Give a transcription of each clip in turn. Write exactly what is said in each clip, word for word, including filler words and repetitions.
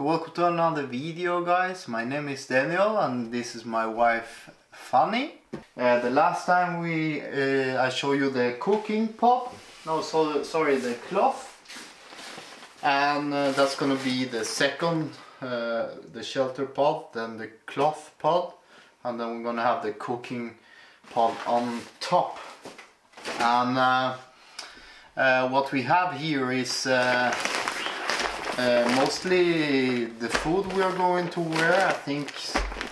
So welcome to another video, guys. My name is Daniel and this is my wife Fanny. Uh, the last time we uh, I showed you the cooking pot, no so, sorry the cloth, and uh, that's gonna be the second, uh, the shelter pot, then the cloth pot, and then we're gonna have the cooking pot on top. And uh, uh, what we have here is uh, uh, mostly the food we are going to wear. I think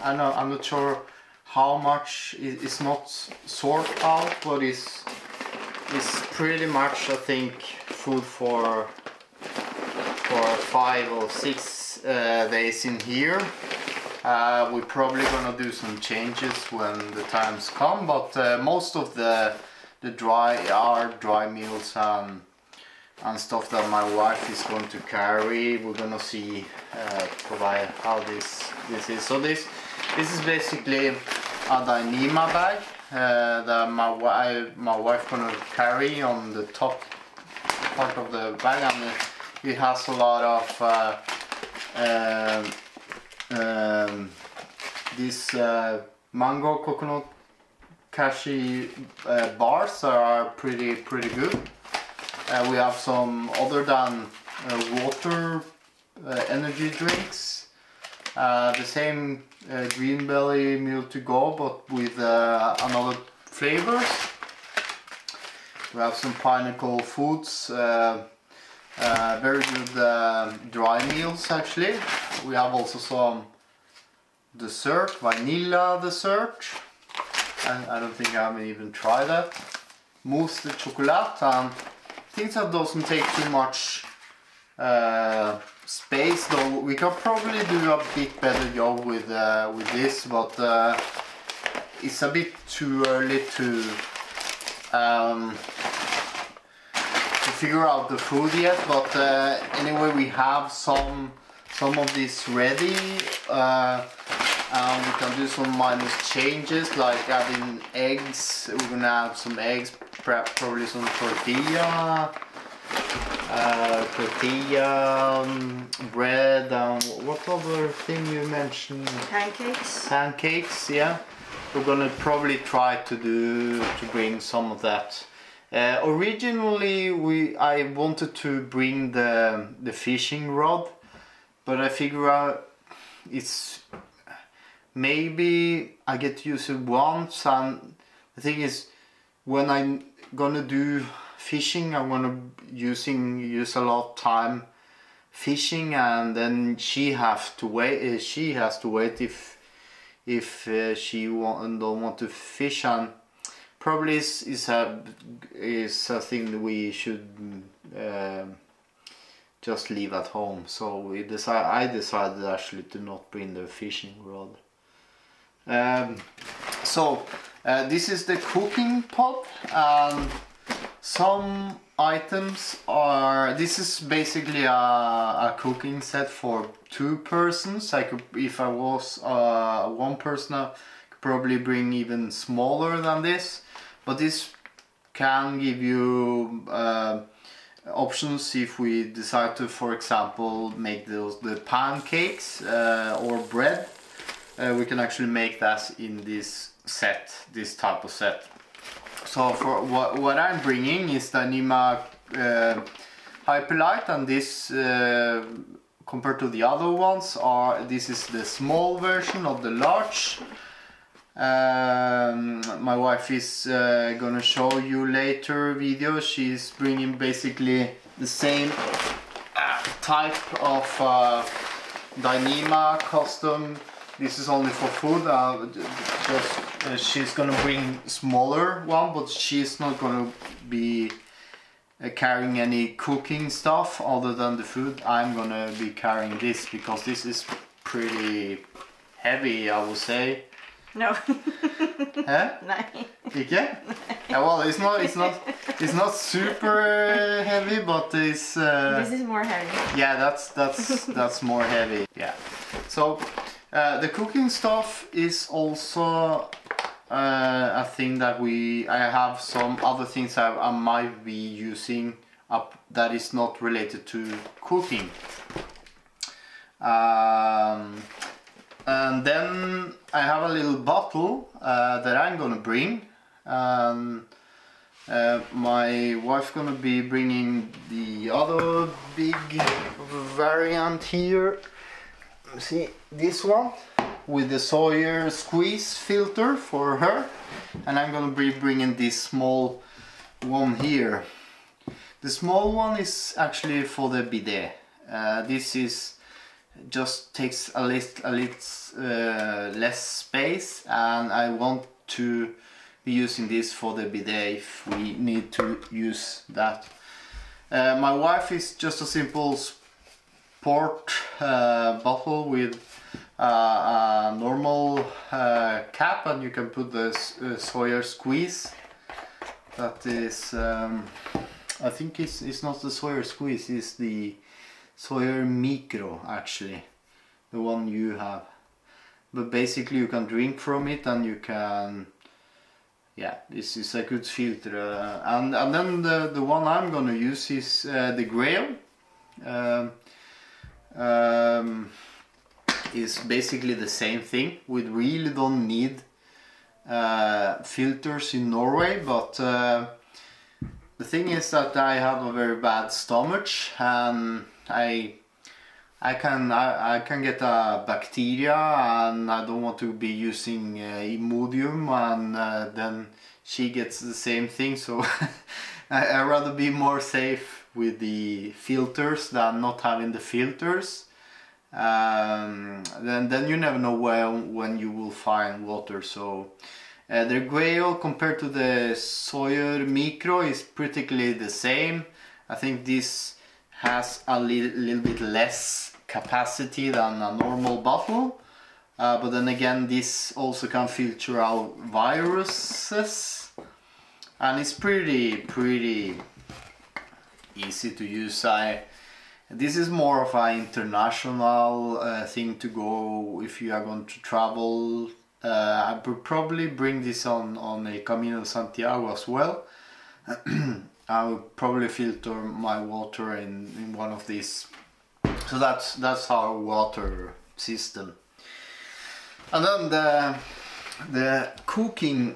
I know I'm not sure how much it, it's not sorted out, but it's it's pretty much I think food for for five or six uh, days in here. Uh, we're probably gonna do some changes when the times come, but uh, most of the the dry are dry meals and and stuff that my wife is going to carry. We're gonna see uh, provide how this this is. So this this is basically a Dyneema bag uh, that my wife my wife gonna carry on the top part of the bag, and it has a lot of uh, uh, um, these uh, mango coconut cashew uh, bars are pretty pretty good. Uh, we have some other than uh, water uh, energy drinks, uh, the same uh, green belly meal to go but with uh, another flavors. We have some pineapple foods, uh, uh, very good uh, dry meals actually. We have also some dessert, vanilla dessert. I don't think I haven't even tried that. Mousse de chocolate, and things that doesn't take too much uh, space, though we can probably do a bit better job with uh, with this, but uh, it's a bit too early to um, to figure out the food yet. But uh, anyway, we have some some of this ready. Uh, Um, we can do some minor changes, like adding eggs. We're gonna add some eggs, prep probably some tortilla, uh, tortilla, um, bread, and um, what other thing you mentioned? Pancakes. Pancakes, yeah. We're gonna probably try to do to bring some of that. Uh, originally, we I wanted to bring the the fishing rod, but I figure out it's maybe I get to use it once, and the thing is, when I'm gonna do fishing, I'm gonna using use a lot of time fishing, and then she have to wait. She has to wait if if uh, she want, don't want to fish, and probably is is a is a thing that we should uh, just leave at home. So we decide. I decided actually to not bring the fishing rod. Um, so uh, this is the cooking pot, and some items are, this is basically a, a cooking set for two persons. I could, if I was uh, one person, I could probably bring even smaller than this, but this can give you uh, options if we decide to, for example, make those the pancakes uh, or bread. Uh, we can actually make that in this set, this type of set. So for what, what I'm bringing is the Dyneema uh, Hyperlite, and this uh, compared to the other ones are, this is the small version of the large. Um, my wife is uh, gonna show you later video. She's bringing basically the same type of uh, Dyneema custom. This is only for food. Uh, just, uh, she's gonna bring smaller one, but she's not gonna be uh, carrying any cooking stuff other than the food. I'm gonna be carrying this because this is pretty heavy, I would say. No. Huh? No. Okay. Yeah, well, it's not, it's not, it's not super heavy, but it's. Uh, this is more heavy. Yeah, that's that's that's more heavy. Yeah. So. Uh, the cooking stuff is also uh, a thing that we, I have some other things that I might be using up that is not related to cooking. Um, and then I have a little bottle uh, that I'm gonna bring. Um, uh, my wife's gonna be bringing the other big variant here. See this one with the Sawyer squeeze filter for her, and I'm gonna be bringing this small one here. The small one is actually for the bidet. Uh, this is just takes a little a little uh, less space, and I want to be using this for the bidet if we need to use that. Uh, my wife is just a simple port uh, bottle with uh, a normal uh, cap, and you can put the uh, Sawyer squeeze. That is, um, I think it's, it's not the Sawyer squeeze, it's the Sawyer micro actually, the one you have. But basically you can drink from it, and you can, yeah, this is a good filter. Uh, and, and then the, the one I'm gonna use is uh, the Grail. Um, um, is basically the same thing. We really don't need uh, filters in Norway, but uh, the thing is that I have a very bad stomach, and I I can I, I can get a bacteria, and I don't want to be using uh, Imodium, and uh, then she gets the same thing. So I, I'd rather be more safe with the filters than not having the filters. Um, then then you never know where when you will find water. So uh, the Grail compared to the Sawyer Micro is practically the same. I think this has a li little bit less capacity than a normal bottle, uh, but then again this also can filter out viruses, and it's pretty pretty easy to use. I This is more of an international uh, thing to go if you are going to travel. Uh, I would probably bring this on, on a Camino Santiago as well. I will probably filter my water in, in one of these. So that's that's our water system. And then the, the cooking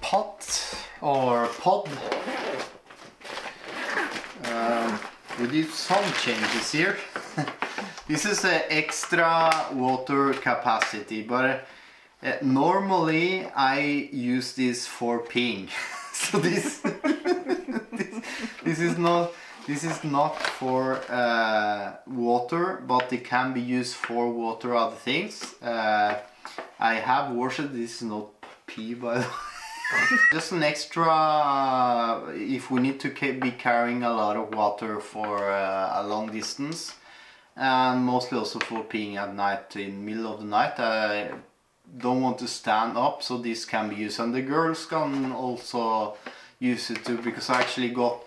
pot or pod. Um, we did some changes here. This is an extra water capacity, but uh, normally I use this for peeing. So this this, this is not this is not for uh, water, but it can be used for water other things. Uh, I have washed this. Is not pee, by the way. Just an extra uh, if we need to be carrying a lot of water for uh, a long distance, and mostly also for peeing at night in middle of the night. I don't want to stand up, so this can be used, and the girls can also use it too, because I actually got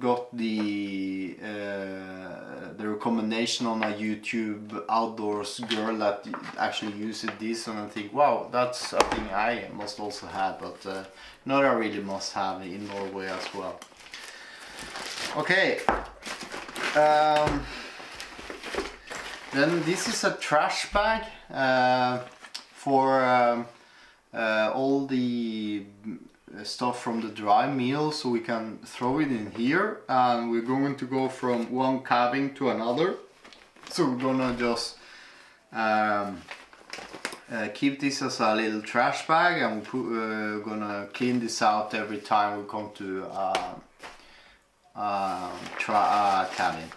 got the uh, the recommendation on a YouTube outdoors girl that actually used this, and I think, wow, that's a thing I must also have, but uh, not a really must have in Norway as well. Okay, um, then this is a trash bag uh, for um, uh, all the stuff from the dry meal, so we can throw it in here, and we're going to go from one cabin to another. So we're gonna just um, uh, keep this as a little trash bag, and we're put, uh, gonna clean this out every time we come to uh, uh, tra uh, cabin.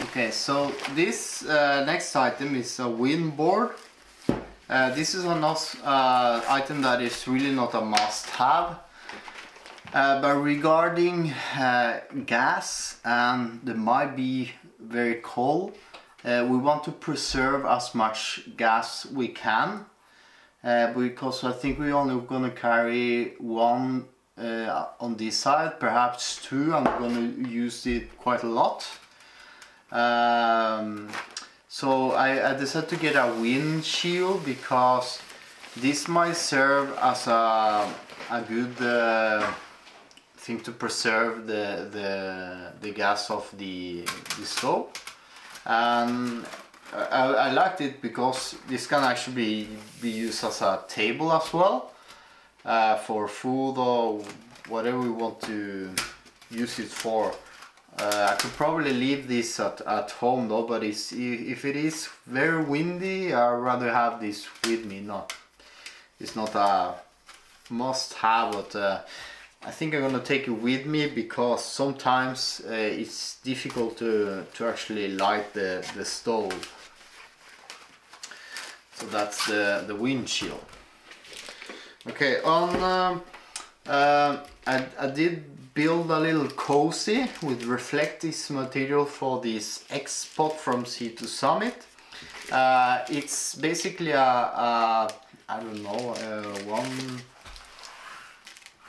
Okay, so this uh, next item is a wind board. Uh, this is an uh, item that is really not a must-have, uh, but regarding uh, gas, and they might be very cold, uh, we want to preserve as much gas we can, uh, because I think we're only going to carry one uh, on this side, perhaps two, and we're going to use it quite a lot. Um, So I, I decided to get a windshield, because this might serve as a, a good uh, thing to preserve the, the, the gas of the, the stove. And I, I liked it because this can actually be, be used as a table as well, uh, for food or whatever we want to use it for. Uh, I could probably leave this at, at home though, but it's, if it is very windy, I'd rather have this with me. Not, it's not a must-have, but uh, I think I'm gonna take it with me because sometimes uh, it's difficult to, to actually light the, the stove. So that's the, the windshield. Okay, on um, uh, I, I did build a little cozy with reflective material for this X-Pot from C two Summit. Uh, it's basically a, a I don't know, uh, one,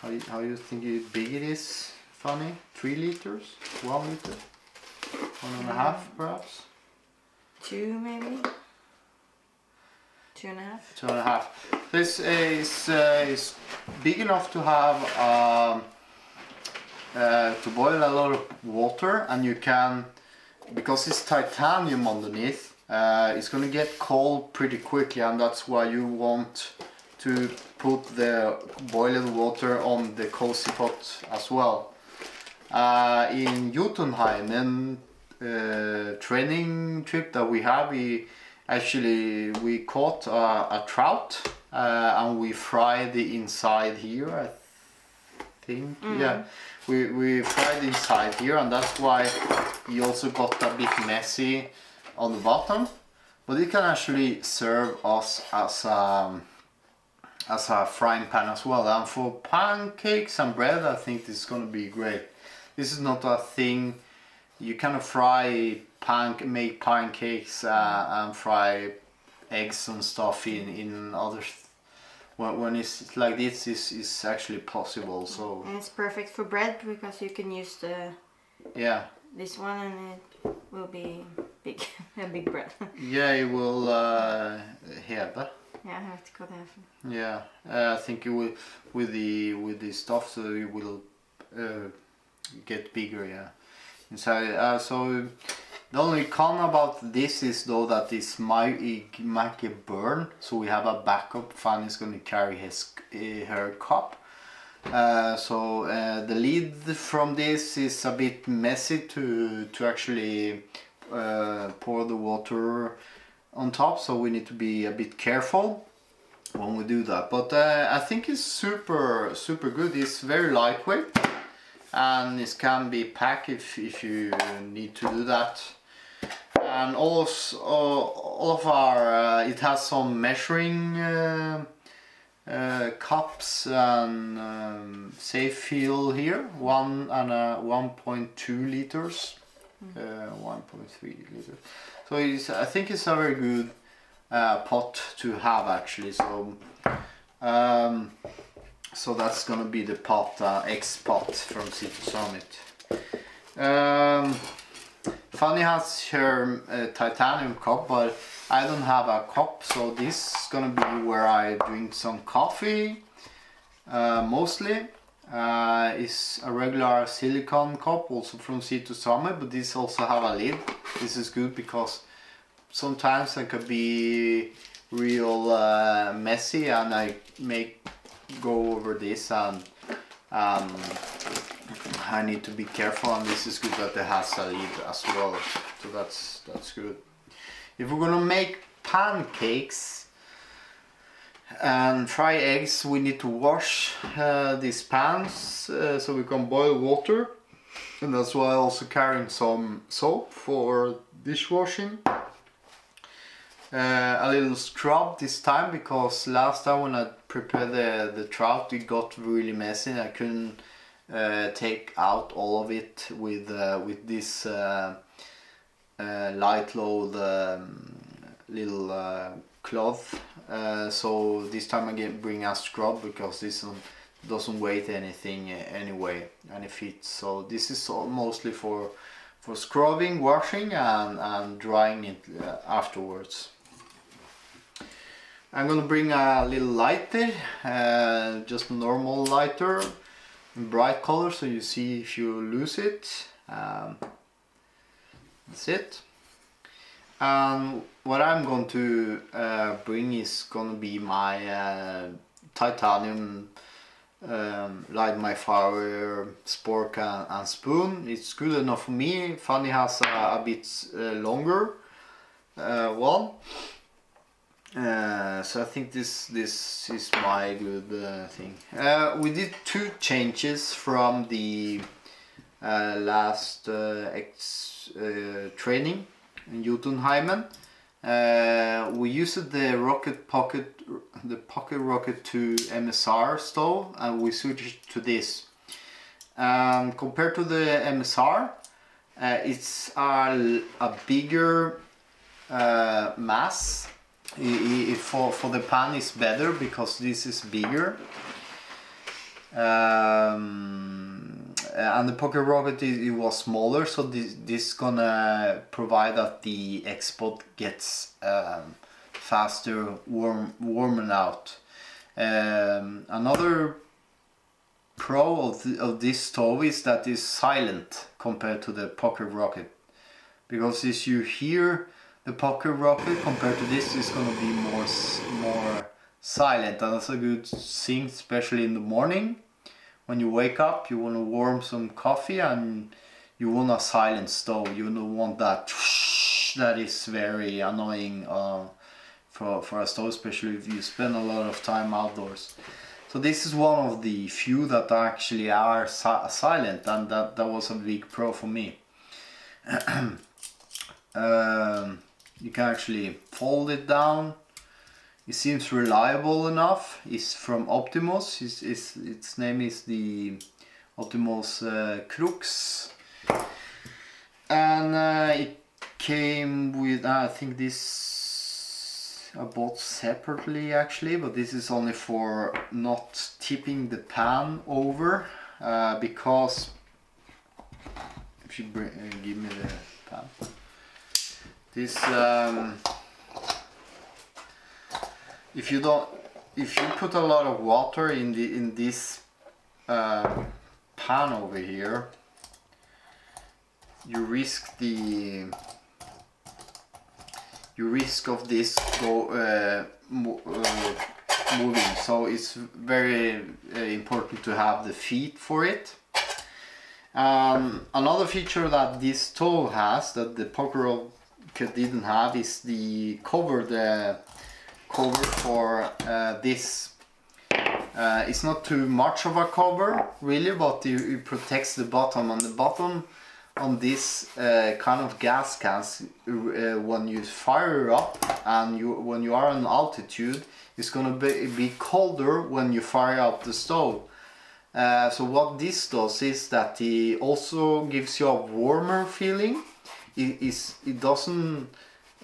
how you, how you think it big it is, Fanny? Three liters? One liter? One and a half perhaps? Two maybe? Two and a half? Two and a half. This is, uh, is big enough to have um, Uh, to boil a lot of water, and you can, because it's titanium underneath, uh, it's going to get cold pretty quickly, and that's why you want to put the boiling water on the cozy pot as well. Uh, in Jotunheimen uh, training trip that we have, we actually we caught a, a trout uh, and we fried the inside here. I Mm. Yeah, we, we fried inside here, and that's why you also got a bit messy on the bottom. But it can actually serve us as a, as a frying pan as well. And for pancakes and bread, I think this is going to be great. This is not a thing you can fry, pan, make pancakes uh, and fry eggs and stuff in, in other things. When it's like this, it's, it's actually possible. So, and it's perfect for bread because you can use the yeah this one, and it will be big, a big bread. Yeah, it will uh, hebe. Yeah, I have to cut half. Yeah, uh, I think you will with the with the stuff, so it will uh, get bigger. Yeah, inside. Uh, so the only con about this is though that this might, it might get burned, so we have a backup. Fanny's going to carry his, her cup. Uh, so uh, the lead from this is a bit messy to, to actually uh, pour the water on top, so we need to be a bit careful when we do that. But uh, I think it's super, super good. It's very lightweight, and this can be packed if, if you need to do that. And also, all of our, uh, it has some measuring uh, uh, cups and um, safe fill here, one and uh, one point two liters, uh, one point three liters. So it's, I think it's a very good uh, pot to have actually. So, um, so that's gonna be the pot, uh, X-Pot from C two Summit. Um, Fanny has her uh, titanium cup, but I don't have a cup, so this is gonna be where I drink some coffee, uh, mostly. Uh, it's a regular silicone cup, also from C two Summit, but this also have a lid. This is good because sometimes I could be real uh, messy, and I make go over this, and um, I need to be careful, and this is good that it has a lid as well, so that's that's good. If we're gonna make pancakes and fry eggs, we need to wash uh, these pans uh, so we can boil water, and that's why I'm also carrying some soap for dishwashing. Uh, a little scrub this time, because last time when I prepared the, the trout, it got really messy. I couldn't uh, take out all of it with uh, with this uh, uh, light load um, little uh, cloth. Uh, so this time I get bring a scrub, because this one doesn't weigh anything anyway, and it fits. So this is all mostly for for scrubbing, washing, and, and drying it uh, afterwards. I'm gonna bring a little lighter, uh, just normal lighter, in bright color, so you see if you lose it. Um, that's it. Um, what I'm going to uh, bring is going to be my uh, titanium um, light, my fire spork and, and spoon. It's good enough for me. Fanny has a, a bit uh, longer uh, one. Uh, so I think this this is my good uh, thing. Uh, we did two changes from the uh, last uh, ex uh, training in Jotunheimen. Uh, we used the rocket pocket the Pocket Rocket to M S R stove, and we switched to this. Um, compared to the M S R, uh, it's a, a bigger uh, mass. It, it, for, for the pan is better because this is bigger, um, and the Pocket Rocket it, it was smaller, so this this gonna provide that the export gets um, faster warm warming out. Um, another pro of, the, of this stove is that it's silent compared to the Pocket Rocket, because if you hear the Pocket Rocket compared to this is going to be more more silent, and that's a good thing, especially in the morning. When you wake up, you want to warm some coffee and you want a silent stove. You don't want that that is very annoying uh, for, for a stove, especially if you spend a lot of time outdoors. So this is one of the few that actually are si silent, and that, that was a big pro for me. um, You can actually fold it down. It seems reliable enough. It's from Optimus. It's, it's, its name is the Optimus uh, Crux. And uh, it came with, uh, I think this I bought separately actually, but this is only for not tipping the pan over. Uh, because, if you bring, uh, give me the pan. This, um, if you don't, if you put a lot of water in the in this uh, pan over here, you risk the you risk of this go uh, mo uh, moving. So it's very uh, important to have the feet for it. Um, another feature that this stove has that the Pocket Rocket didn't have is the cover the cover for uh, this. Uh, it's not too much of a cover really, but it, it protects the bottom, and the bottom on this uh, kind of gas cans uh, when you fire up and you when you are on altitude, it's gonna be, be colder when you fire up the stove. Uh, so what this does is that it also gives you a warmer feeling. It, is, it doesn't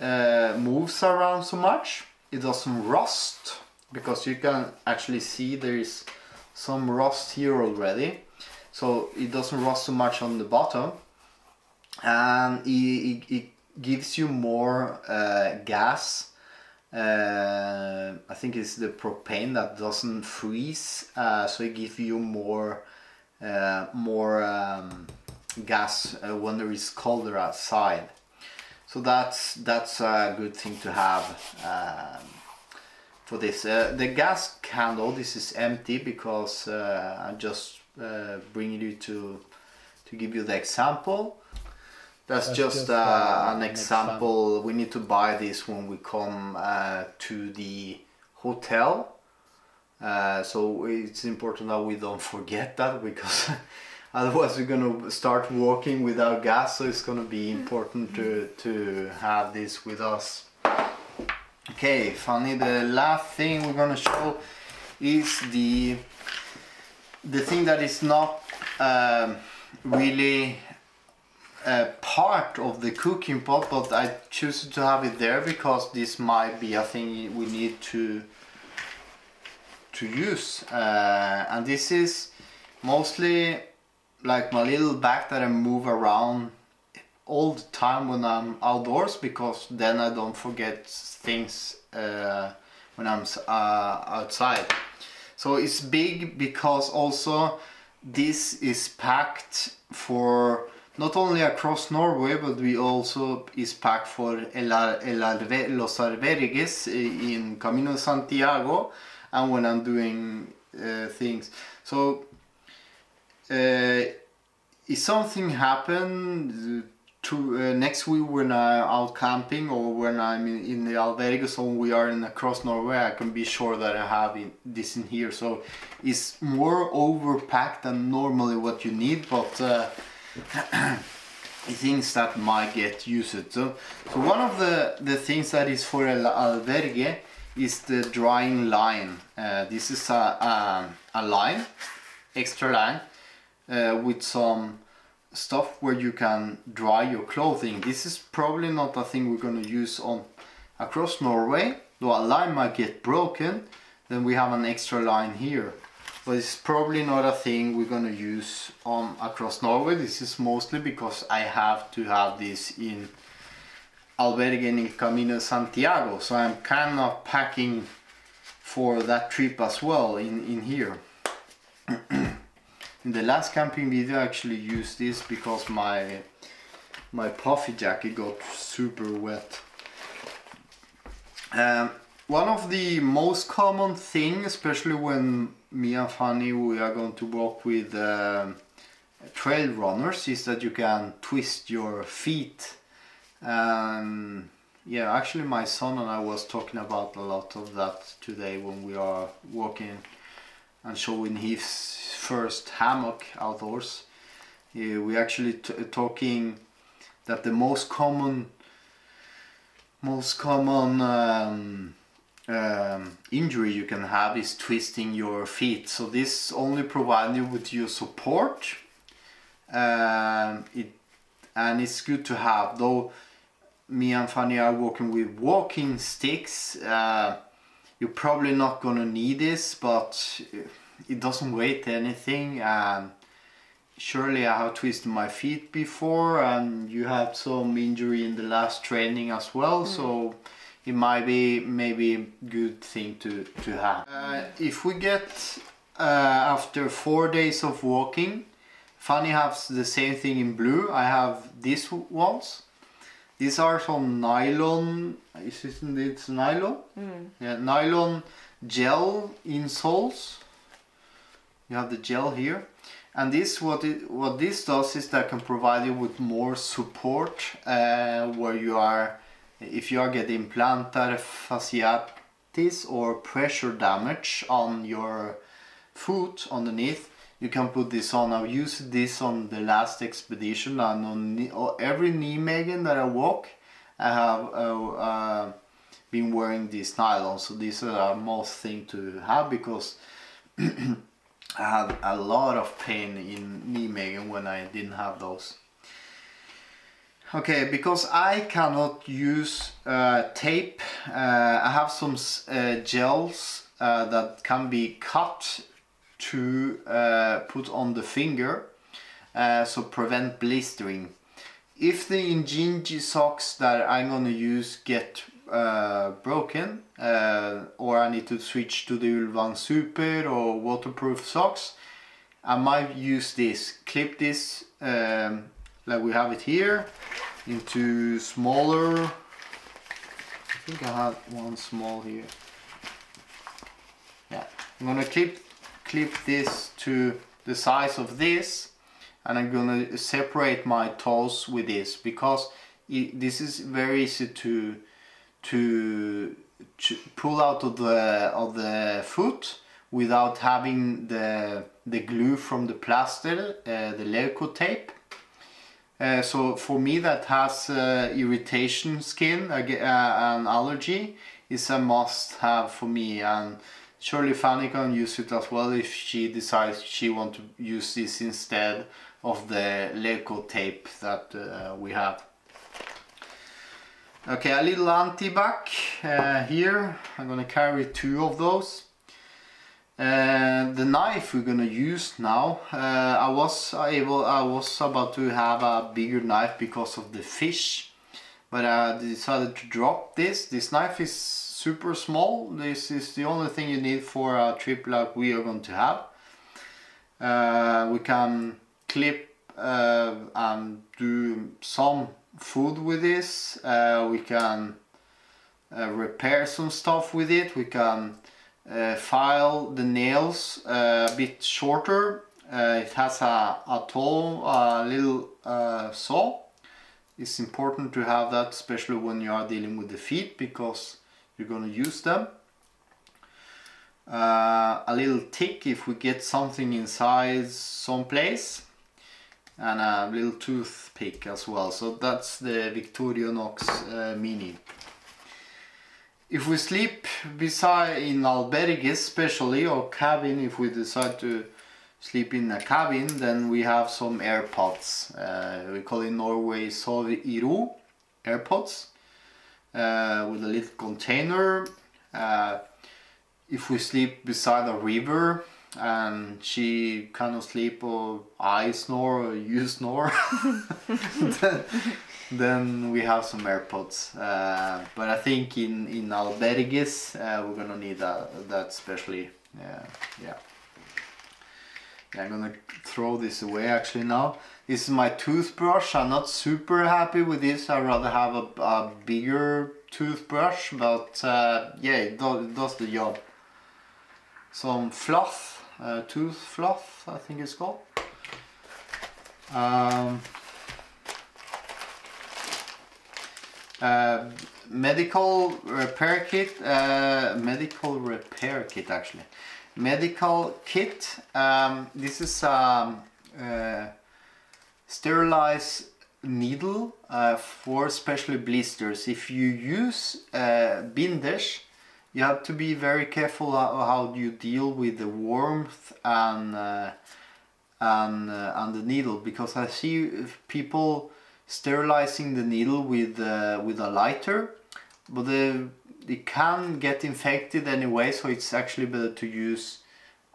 uh, moves around so much. It doesn't rust, because you can actually see there is some rust here already. So it doesn't rust so much on the bottom, and it, it, it gives you more uh, gas. Uh, I think it's the propane that doesn't freeze, uh, so it gives you more, uh, more. Um, gas uh, when there is colder outside, so that's that's a good thing to have um, for this. Uh, the gas candle, this is empty because uh, I'm just uh, bringing you to to give you the example. That's, that's just, just uh, an example. We need to buy this when we come uh, to the hotel. Uh, so it's important that we don't forget that, because otherwise we're going to start walking without gas, so it's going to be important to, to have this with us. Okay, Fanny, the last thing we're going to show is the the thing that is not um, really a part of the cooking pot, but I choose to have it there because this might be a thing we need to, to use. Uh, and this is mostly like my little bag that I move around all the time when I'm outdoors, because then I don't forget things uh, when I'm uh, outside. So it's big because also this is packed for Not only across Norway, but we also is packed for el, el albe, Los Albergues in Camino Santiago, and when I'm doing uh, things. So uh, if something happened to uh, next week when I'm out camping, or when I'm in, in the albergue, so we are in across Norway, I can be sure that I have it, this in here. So it's more overpacked than normally what you need, but uh, things that might get used. So, so one of the, the things that is for El Albergue is the drying line. Uh, this is a, a, a line, extra line, uh, with some stuff where you can dry your clothing. This is probably not a thing we're going to use on across Norway, though a line might get broken, then we have an extra line here. But it's probably not a thing we're going to use on across Norway. This is mostly because I have to have this in Albergue and Camino Santiago. So I'm kind of packing for that trip as well in, in here. In the last camping video I actually used this because my, my puffy jacket got super wet. Um, one of the most common things, especially when me and Fanny, we are going to walk with uh, trail runners, is that you can twist your feet. Um, yeah, actually my son and I was talking about a lot of that today when we are walking and showing his first hammock outdoors. Yeah, we actually t talking that the most common, most common um, Um, injury you can have is twisting your feet. So this only provides you with your support, um, it, and it's good to have. Though me and Fanny are working with walking sticks, uh, you're probably not gonna need this, but it doesn't weigh anything, and surely I have twisted my feet before, and you had some injury in the last training as well. Mm. So it might be maybe good thing to, to have. Uh, if we get, uh, after four days of walking, Fanny has the same thing in blue, I have these ones. These are some nylon, isn't it nylon? Mm. Yeah, nylon gel insoles. You have the gel here. And this, what, it, what this does is that can provide you with more support uh, where you are. If you are getting plantar fasciitis or pressure damage on your foot underneath, you can put this on. I've used this on the last expedition, and on every Nijmegen that I walk, I have uh, uh, been wearing these nylon. So these are the most thing to have, because I had a lot of pain in Nijmegen when I didn't have those. Okay, because I cannot use uh, tape, uh, I have some uh, gels uh, that can be cut to uh, put on the finger, uh, so prevent blistering. If the Injinji socks that I'm gonna use get uh, broken, uh, or I need to switch to the Ulvan Super or waterproof socks, I might use this, clip this, um, like we have it here, into smaller. I think I had one small here. Yeah, I'm gonna clip clip this to the size of this, and I'm gonna separate my toes with this, because it, this is very easy to, to to pull out of the of the foot without having the the glue from the plaster, uh, the Leuco tape. Uh, so for me that has uh, irritation skin, uh, an allergy, is a must-have for me, and surely Fanny can use it as well if she decides she wants to use this instead of the Leuco tape that uh, we have. Okay, a little anti-back uh, here, I'm gonna carry two of those. Uh, the knife we're gonna use now, uh, I was able, I was about to have a bigger knife because of the fish, but I decided to drop this. This knife is super small. This is the only thing you need for a trip like we are going to have. Uh, we can clip uh, and do some food with this. Uh, we can uh, repair some stuff with it. We can uh, file the nails uh, a bit shorter. Uh, it has a, a tall uh, little uh, saw. It's important to have that, especially when you are dealing with the feet, because you're going to use them. Uh, a little tick if we get something inside someplace, and a little toothpick as well. So that's the Victorinox uh, Mini. If we sleep beside in albergue, especially, or cabin, if we decide to sleep in a cabin, then we have some AirPods. Uh, we call in Norway Sove I Ro AirPods, uh, with a little container. Uh, if we sleep beside a river and she kind of sleep or I snore or you snore, then, then we have some AirPods. Uh, but I think in, in albergues uh, we're gonna need that, that especially. Yeah, yeah. I'm gonna throw this away actually now. This is my toothbrush. I'm not super happy with this. I'd rather have a, a bigger toothbrush, but uh, yeah, it, do, it does the job. Some fluff, uh, tooth fluff, I think it's called. Um, uh, medical repair kit, uh, medical repair kit actually. Medical kit. Um, this is um, uh, sterilized needle uh, for especially blisters. If you use uh, bindesh, you have to be very careful how, how you deal with the warmth and uh, and uh, and the needle, because I see people sterilizing the needle with uh, with a lighter, but the it can get infected anyway, so it's actually better to use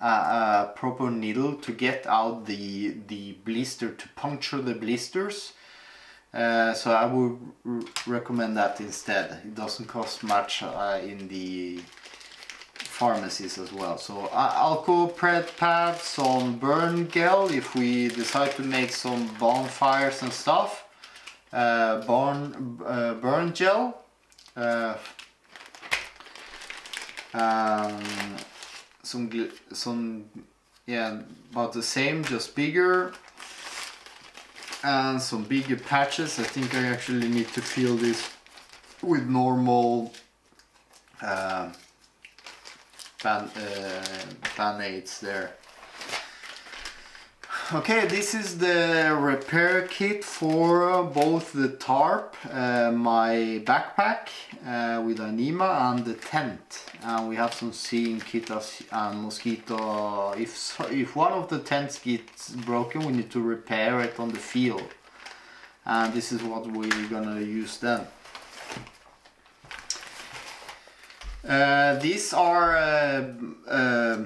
a, a proper needle to get out the the blister, to puncture the blisters. Uh, so I would recommend that instead. It doesn't cost much uh, in the pharmacies as well. So uh, alcohol pred pad, some burn gel if we decide to make some bonfires and stuff. Uh, burn uh, burn gel. Uh, Um, some, some, yeah, about the same, just bigger, and some bigger patches. I think I actually need to peel this with normal uh, band, uh, band-aids there. Okay, this is the repair kit for both the tarp, uh, my backpack uh, with Dyneema, and the tent. And we have some seeing kit and mosquito. If so, if one of the tents gets broken, we need to repair it on the field. And this is what we're gonna use then. Uh, these are uh, uh,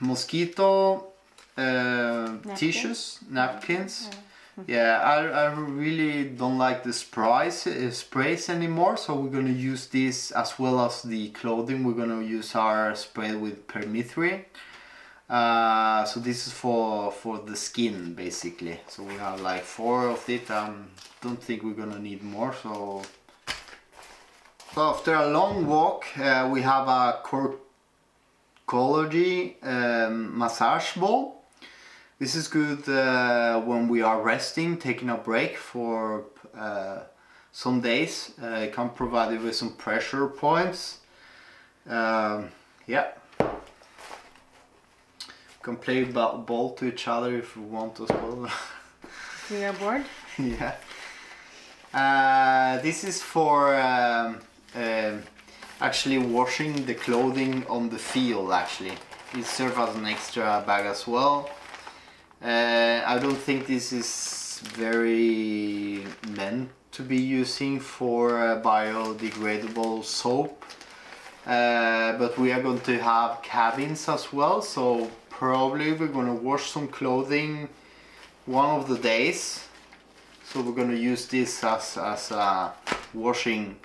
mosquito Uh, Napkin? tissues, napkins. Yeah, yeah I, I really don't like the sprays, uh, sprays anymore, so we're going to use this as well as the clothing. We're going to use our spray with permethrin. Uh, so this is for, for the skin basically. So we have like four of it. I um, don't think we're going to need more. So. so after a long walk uh, we have a corcology um, massage ball. This is good uh, when we are resting, taking a break for uh, some days. Uh, it can provide you with some pressure points. Um, yeah, can play ball to each other if we want as well. We are bored. Yeah. Uh, this is for um, um, actually washing the clothing on the field. Actually, it serves as an extra bag as well. Uh, I don't think this is very meant to be using for uh, biodegradable soap, uh, but we are going to have cabins as well, so probably we're going to wash some clothing one of the days, so we're going to use this as, as a washing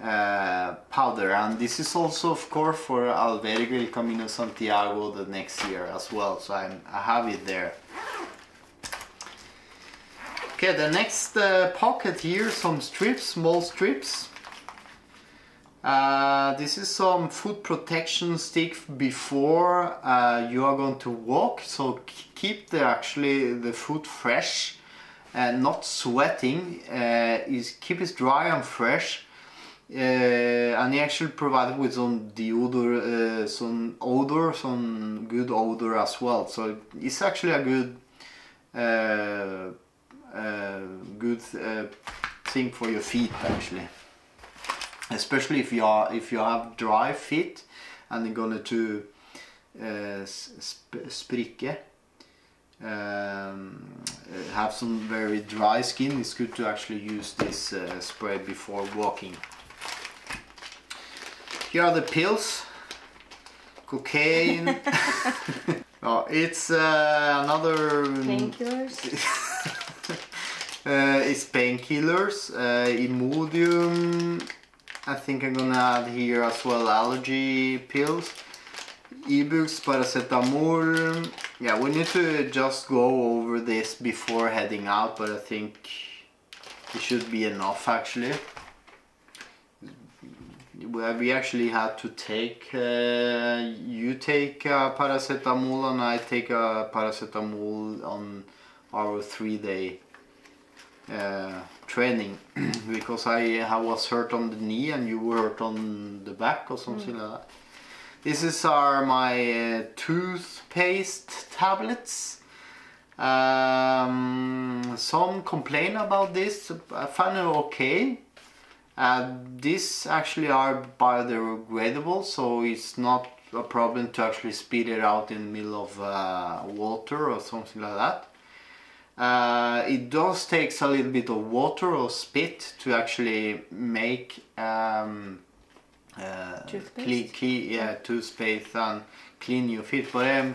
uh, powder. And this is also of course for Albergue El Camino Santiago the next year as well, so I'm, I have it there. Okay, the next uh, pocket here, some strips, small strips. Uh, this is some foot protection stick before uh, you are going to walk, so keep the actually the foot fresh and not sweating. Uh, is keep it dry and fresh. Uh, and he actually provided with some deodor, uh, some odor, some good odor as well. So it's actually a good, uh, uh, good uh, thing for your feet actually. Especially if you are if you have dry feet and you're going to uh, sp sprikke, um, have some very dry skin, it's good to actually use this uh, spray before walking. Here are the pills, cocaine. Oh, it's uh, another painkillers. uh, it's painkillers, uh, Imodium. I think I'm gonna add here as well allergy pills, Ibux, paracetamol. Yeah, we need to just go over this before heading out, but I think it should be enough actually. We actually had to take, uh, you take a paracetamol and I take a paracetamol on our three day uh, training, because I, I was hurt on the knee and you were hurt on the back or something mm. like that. This is our my uh, toothpaste tablets. Um, some complain about this. I find it okay. Uh, these actually are biodegradable, so it's not a problem to actually spit it out in the middle of uh, water or something like that. Uh, it does takes a little bit of water or spit to actually make um, uh, toothpaste? Clean, yeah, toothpaste and clean your feet. But um,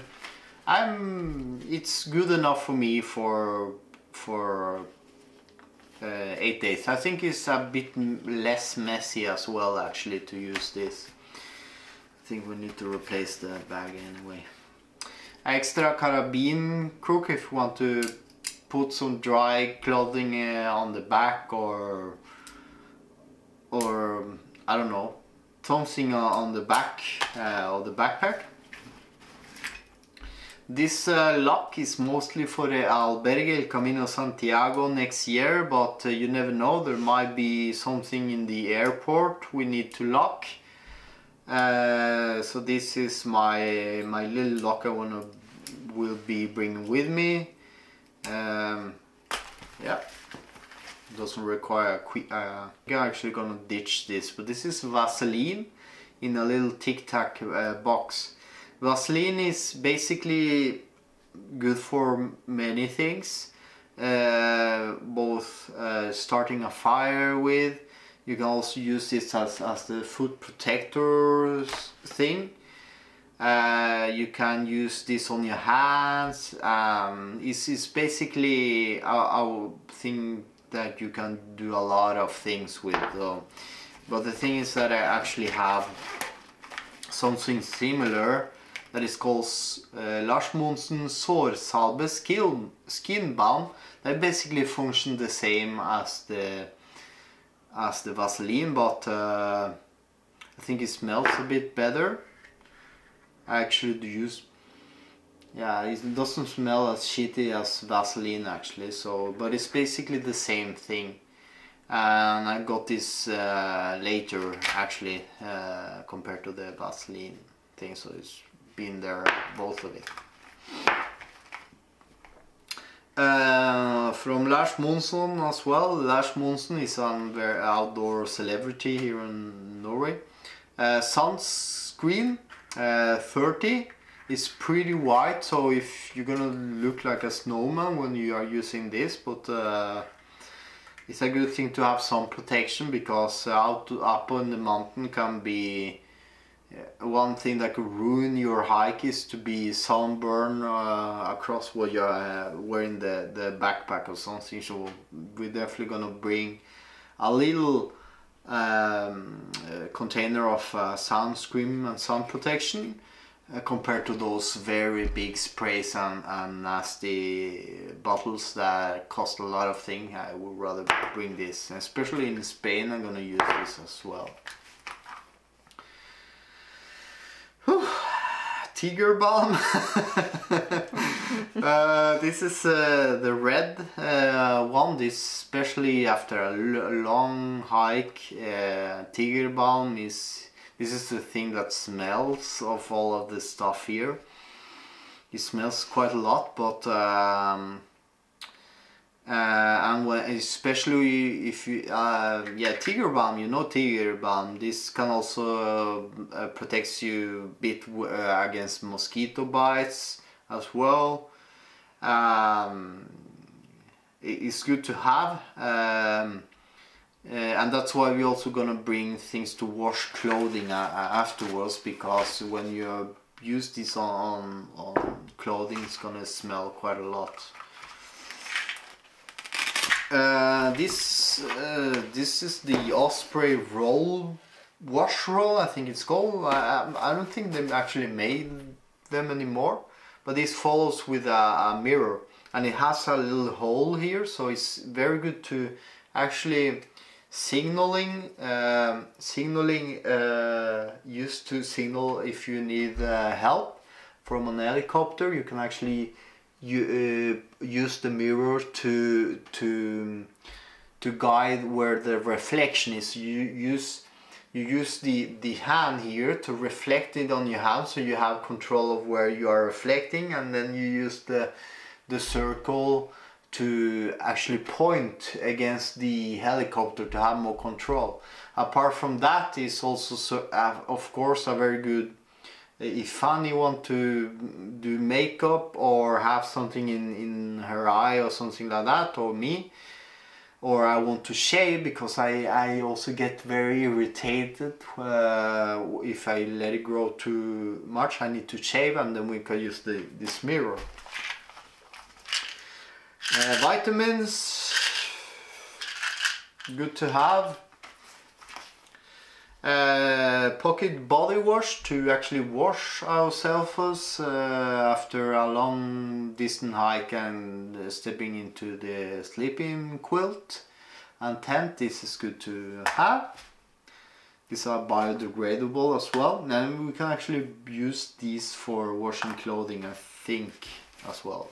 I'm, it's good enough for me for for uh, eight days. I think it's a bit less messy as well actually to use this. I think we need to replace the bag anyway. Extra carabin crook if you want to put some dry clothing uh, on the back, or or I don't know, something on the back uh, of the backpack. This uh, lock is mostly for the Albergue, El Camino Santiago next year, but uh, you never know, there might be something in the airport we need to lock. Uh, so this is my my little lock I wanna will be bringing with me. Um, yeah, doesn't require a quick. Uh, I'm actually gonna ditch this, but this is Vaseline in a little Tic Tac uh, box. Vaseline is basically good for many things, uh, both uh, starting a fire with. You can also use this as, as the foot protectors thing. Uh, you can use this on your hands. Um, it's, it's basically a, a thing that you can do a lot of things with. So. But the thing is that I actually have something similar that is called uh, Lars Monsen Sårsalbe Skin, Skin Balm. They basically function the same as the, as the Vaseline, but uh, I think it smells a bit better. I actually use, yeah, it doesn't smell as shitty as Vaseline actually, so, but it's basically the same thing. And I got this uh, later actually, uh, compared to the Vaseline thing, so it's been there, both of it. Uh, from Lars Monsen as well. Lars Monsen is an outdoor celebrity here in Norway. Uh, sunscreen. Uh, thirty is pretty white, so if you're gonna look like a snowman when you are using this, but uh, it's a good thing to have some protection, because out to, up on the mountain can be uh, one thing that could ruin your hike is to be sunburned uh, across what you're uh, wearing the, the backpack or something. So we're definitely gonna bring a little Um, a container of uh, sunscreen and sun protection, uh, compared to those very big sprays and, and nasty bottles that cost a lot of things. I would rather bring this, especially in Spain. I'm gonna use this as well. Whew. Tiger Balm. uh, this is uh, the red uh, one. This, especially after a l long hike, uh, Tiger Balm is. This is the thing that smells of all of this stuff here. It smells quite a lot, but um, uh, and when, especially if you uh, yeah, Tiger Balm, you know Tiger Balm. This can also uh, protects you a bit uh, against mosquito bites as well. Um, it's good to have. Um, Uh, and that's why we're also gonna bring things to wash clothing uh, afterwards, because when you use this on, on, on clothing, it's gonna smell quite a lot. Uh, this uh, this is the Osprey roll wash roll, I think it's called. I, I don't think they actually made them anymore, but this follows with a, a mirror, and it has a little hole here, so it's very good to actually. Signaling, um, signaling uh, used to signal if you need uh, help from an helicopter. You can actually you, uh, use the mirror to to to guide where the reflection is. You use you use the the hand here to reflect it on your hand, so you have control of where you are reflecting, and then you use the the circle to actually point against the helicopter to have more control. Apart from that, is also so, uh, of course a very good, if Fanny want to do makeup or have something in, in her eye or something like that, or me, or I want to shave, because I, I also get very irritated uh, if I let it grow too much, I need to shave, and then we can use the, this mirror. Uh, vitamins, good to have. Uh, pocket body wash to actually wash ourselves uh, after a long distant hike and uh, stepping into the sleeping quilt and tent. This is good to have. These are biodegradable as well, and we can actually use these for washing clothing, I think, as well.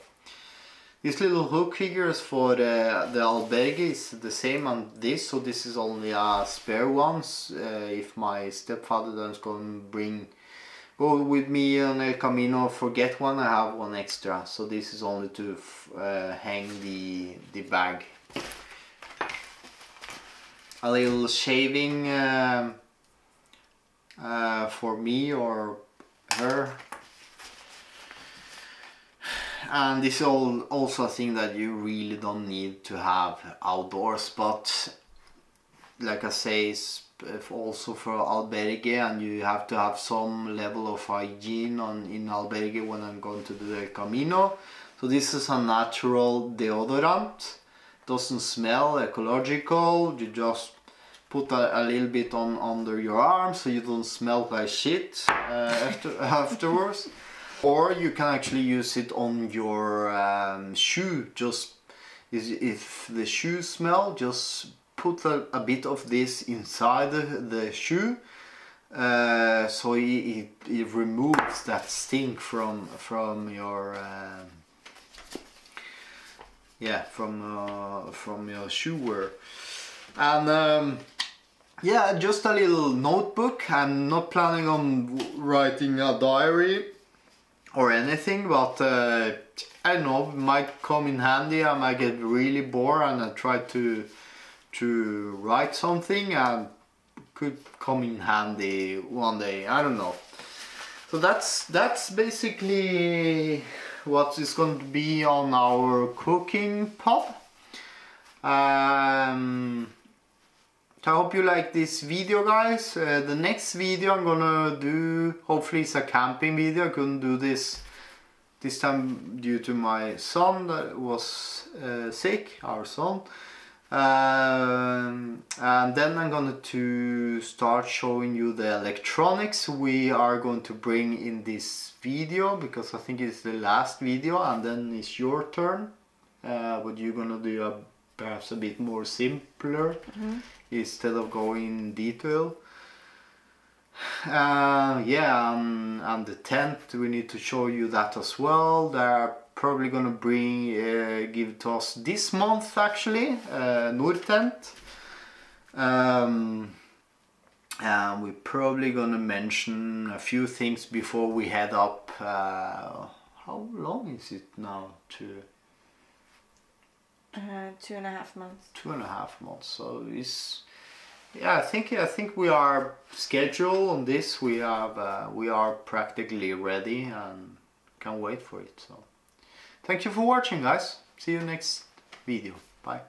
This little hook here is for the, the albergue, is the same on this, so this is only a spare one. Uh, if my stepfather doesn't go and bring, go with me on El Camino, forget one, I have one extra. So this is only to uh, hang the, the bag. A little shaving uh, uh, for me or her. And this is all also a thing that you really don't need to have outdoors, but like I say, it's also for albergue, and you have to have some level of hygiene on in albergue when I'm going to do the Camino. So this is a natural deodorant, doesn't smell, ecological. You just put a, a little bit on under your arm so you don't smell like shit uh, after, afterwards. Or you can actually use it on your um, shoe. Just if the shoe smell, just put a, a bit of this inside the, the shoe, uh, so it, it, it removes that stink from from your um, yeah from uh, from your shoe wear. And um, yeah, just a little notebook. I'm not planning on writing a diary or anything, but uh, I don't know, it might come in handy. I might get really bored and I try to to write something, and could come in handy one day, I don't know. So that's that's basically what is going to be on our cooking pod. um, I hope you like this video, guys. Uh, the next video I'm gonna do, hopefully it's a camping video. I couldn't do this this time due to my son that was uh, sick, our son. Um, and then I'm going to start showing you the electronics we are going to bring in this video, because I think it's the last video, and then it's your turn. Uh, what you're going to do, uh, perhaps a bit more simpler, mm-hmm. instead of going in detail. Uh, yeah, um, and the tent, we need to show you that as well. There probably gonna bring uh, give to us this month actually, uh, NorTent, um, and we're probably gonna mention a few things before we head up. Uh, how long is it now? To uh, two and a half months. Two and a half months. So it's, yeah, I think I think we are scheduled on this. We have uh, we are practically ready and can't wait for it. So. Thank you for watching, guys. See you next video. Bye.